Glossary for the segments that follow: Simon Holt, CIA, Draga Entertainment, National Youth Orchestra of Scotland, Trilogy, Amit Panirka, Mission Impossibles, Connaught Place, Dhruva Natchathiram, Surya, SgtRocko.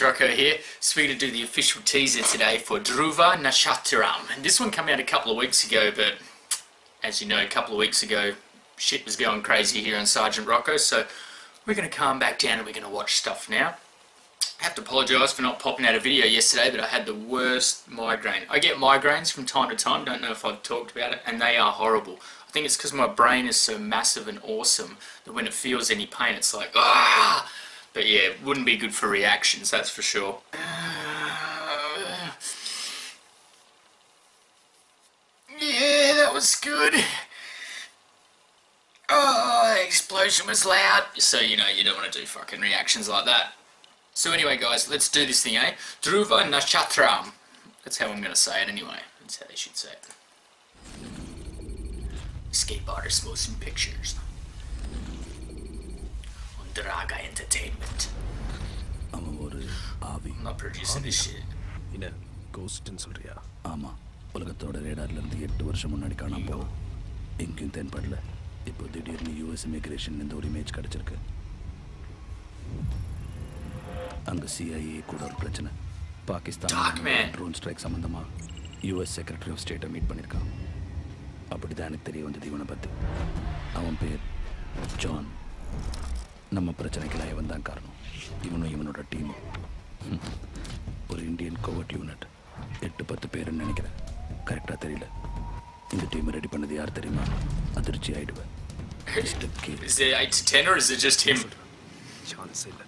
Rocco here, sweet to do the official teaser today for Dhruva Natchathiram. And this one came out a couple of weeks ago, but as you know, a couple of weeks ago, shit was going crazy here on Sergeant Rocco, so we're going to calm back down and we're going to watch stuff now. I have to apologise for not popping out a video yesterday, but I had the worst migraine. I get migraines from time to time, don't know if I've talked about it, and they are horrible. I think it's because my brain is so massive and awesome that when it feels any pain, it's like, ah! But yeah, it wouldn't be good for reactions, that's for sure. Yeah, that was good. Oh, the explosion was loud. So, you know, you don't want to do fucking reactions like that. So anyway, guys, let's do this thing, eh? Dhruva Natchathiram. That's how I'm going to say it anyway. That's how they should say it. Escape artist motion pictures. Draga Entertainment. I'm not producing this shit. In a ghost in Surya. Ama, Polgathoda radar Landi at Dorshamon and Kanabo. Inkin and Padla. It put the US immigration in the image Kataka. And the CIA could or Plachana. Pakistan drone strikes among the mark. US Secretary of State Amit Panirka. Abdidanitari on the Divanapati. Awampere John. ನಮ್ಮ ಪ್ರಚನೆಗೆ ಲೈವನ್ ದಾನ್ ಕಾರಣ ಇವನೋಡ team ஒரு Indian covert unit 8-10 பேர்னு நினைக்கிறேன் கரெக்ட்டா தெரியல இந்த டீம் ரெடி பண்ணது யார் தெரியுமா அதிர்ச்சி ஆயிடுவேன் is it 8-10 or is it just him chance இல்ல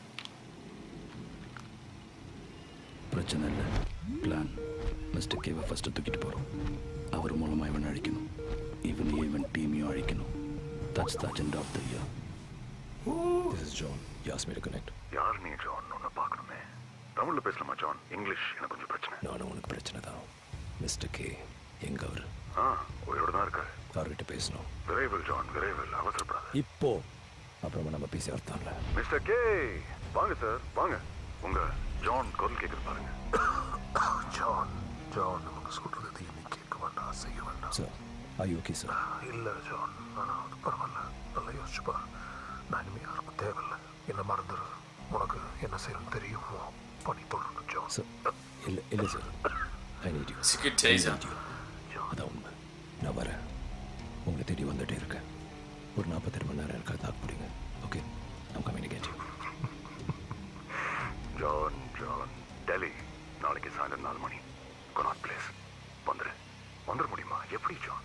பிரச்சனை இல்ல பிளான் மிஸ்டர் கேவ ஃபர்ஸ்ட் தூக்கிட்டு போறோம் அவர் மூலமா இவனை அழிக்கணும் இவன் டீமையும் அழிக்கணும் that's the agenda of the year Ooh. This is John. You asked me to connect. You asked me, John. No, Tamil pesla John. English, ena konjam prachana. No, no, unak prachana thaan. Mr. K. Yengavar. Ah, oyiroda na irukkaru. Avarkitta pesano. Variable, John. Variable. Avasara brother. Ippo. Appuram nama pesi arthamla. Mr. K. Vaanga sir. Vaanga. Unga John koral kekkudu paarenga. John. John unga solradhu nee kekkavanda seiyavanda. Sir, are you okay, sir? Illa, John. Nanu adu paravalla. Nalla yosichu pa. I need you. It's a good teaser. Okay, I'm coming to get you. John, Delhi. Connaught Place. John.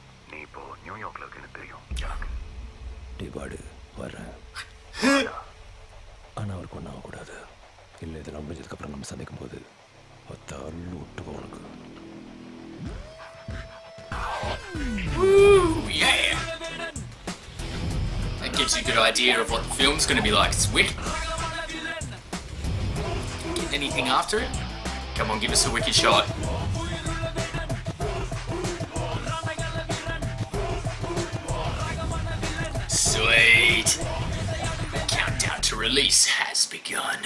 New York. Woo, yeah! That gives you a good idea of what the film's going to be like. It's wicked. Anything after it? Come on, give us a wicked shot. Sweet! Countdown to release has begun.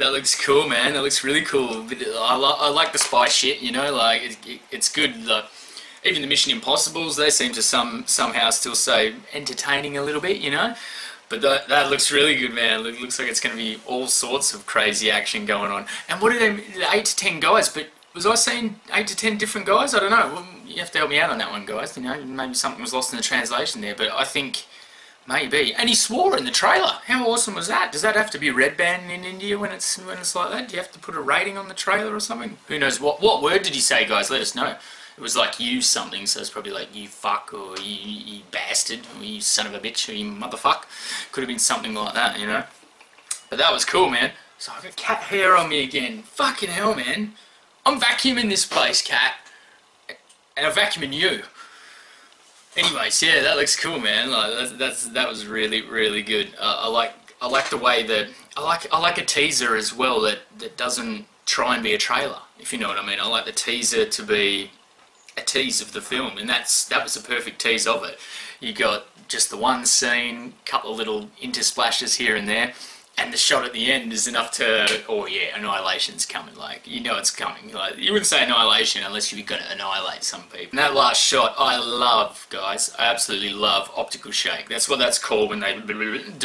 That looks cool, man. That looks really cool. I like the spy shit, you know, like, it's good. Like, even the Mission Impossibles, they seem to somehow still so entertaining a little bit, you know? But that looks really good, man. It looks like it's going to be all sorts of crazy action going on. And what are they, 8 to 10 guys, but was I saying 8 to 10 different guys? I don't know. Well, you have to help me out on that one, guys. You know, maybe something was lost in the translation there, but I think... Maybe. And he swore in the trailer. How awesome was that? Does that have to be red band in India when it's like that? Do you have to put a rating on the trailer or something? Who knows? What word did he say, guys? Let us know. It was like you something, so it's probably like you fuck or you bastard or you son of a bitch or you motherfuck. Could have been something like that, you know? But that was cool, man. So I've got cat hair on me again. Fucking hell, man. I'm vacuuming this place, cat. And I'm vacuuming you. Anyways, yeah, that looks cool, man. Like, that was really, really good. I like the way that I like a teaser as well that doesn't try and be a trailer, if you know what I mean. I like the teaser to be a tease of the film, and that was a perfect tease of it. You got just the one scene, couple of little intersplashes here and there, and the shot at the end is enough to. Oh yeah, annihilation's coming. Like, you know it's coming. Like, you wouldn't say annihilation unless you were gonna annihilate some people. And that last shot, I love, guys. I absolutely love optical shake. That's what that's called when they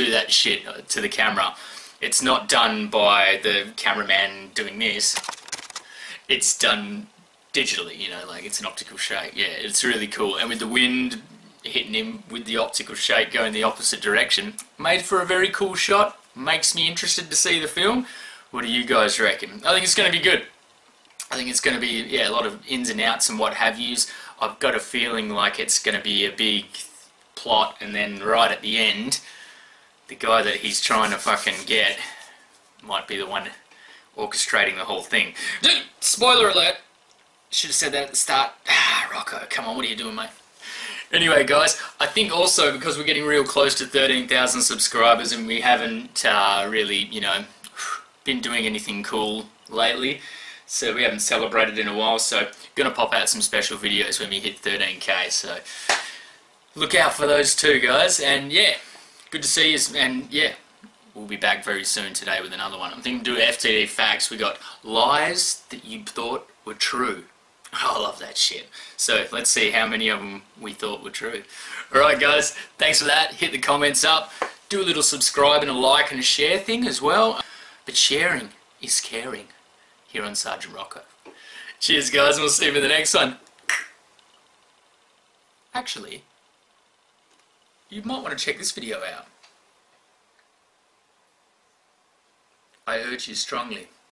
do that shit to the camera. It's not done by the cameraman doing this. It's done digitally, you know, like it's an optical shake. Yeah, it's really cool. And with the wind hitting him with the optical shake going the opposite direction, made for a very cool shot. Makes me interested to see the film. What do you guys reckon? I think it's going to be good. I think it's going to be, yeah, a lot of ins and outs and what have yous. I've got a feeling like it's going to be a big plot, and then right at the end, the guy that he's trying to fucking get might be the one orchestrating the whole thing. Spoiler alert! Should have said that at the start. Ah, Rocco, come on, what are you doing, mate? Anyway, guys, I think also because we're getting real close to 13,000 subscribers and we haven't really, you know, been doing anything cool lately, so we haven't celebrated in a while, so gonna pop out some special videos when we hit 13K, so look out for those too, guys. And yeah, good to see you, and yeah, we'll be back very soon today with another one. I'm thinking do FTD facts. We got lies that you thought were true. I love that shit. So let's see how many of them we thought were true. Alright guys, thanks for that. Hit the comments up. Do a little subscribe and a like and a share thing as well. But sharing is caring here on Sergeant Rocco. Cheers guys, and we'll see you for the next one. Actually, you might want to check this video out. I urge you strongly.